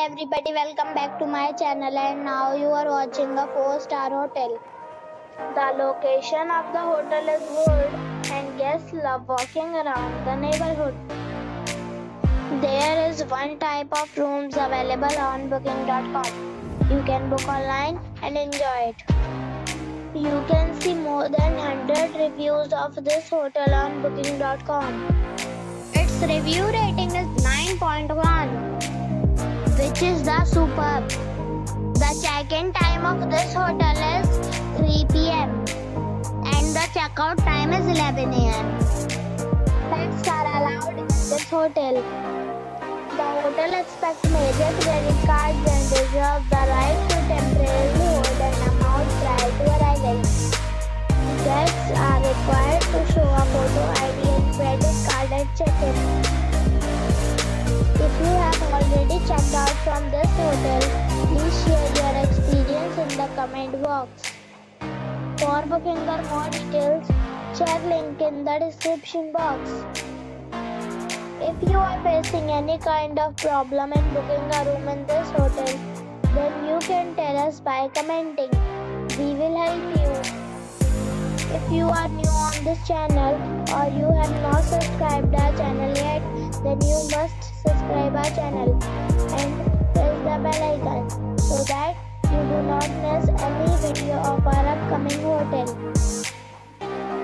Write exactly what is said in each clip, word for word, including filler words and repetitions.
Hi everybody, welcome back to my channel and now you are watching a four star hotel. The location of the hotel is good and guests love walking around the neighborhood. There is one type of rooms available on booking dot com. You can book online and enjoy it. You can see more than one hundred reviews of this hotel on booking dot com. Its review rating is nine point one. Which is the superb. The check-in time of this hotel is three p m and the check-out time is eleven a m Pets are allowed in this hotel. The hotel accepts major credit cards and reserves the right to temporarily hold an amount prior to arrival. Guests are required to show a photo I D and credit card at check-in. If you have already checked out from this hotel, please share your experience in the comment box. For booking or more details, check link in the description box. If you are facing any kind of problem in booking a room in this hotel, then you can tell us by commenting. We will help you. If you are new on this channel or you have not subscribed our channel yet, then you must subscribe our channel and press the bell icon so that you do not miss any video of our upcoming hotel.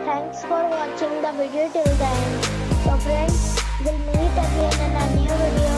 Thanks for watching the video till the end. So friends, we'll meet again in a new video.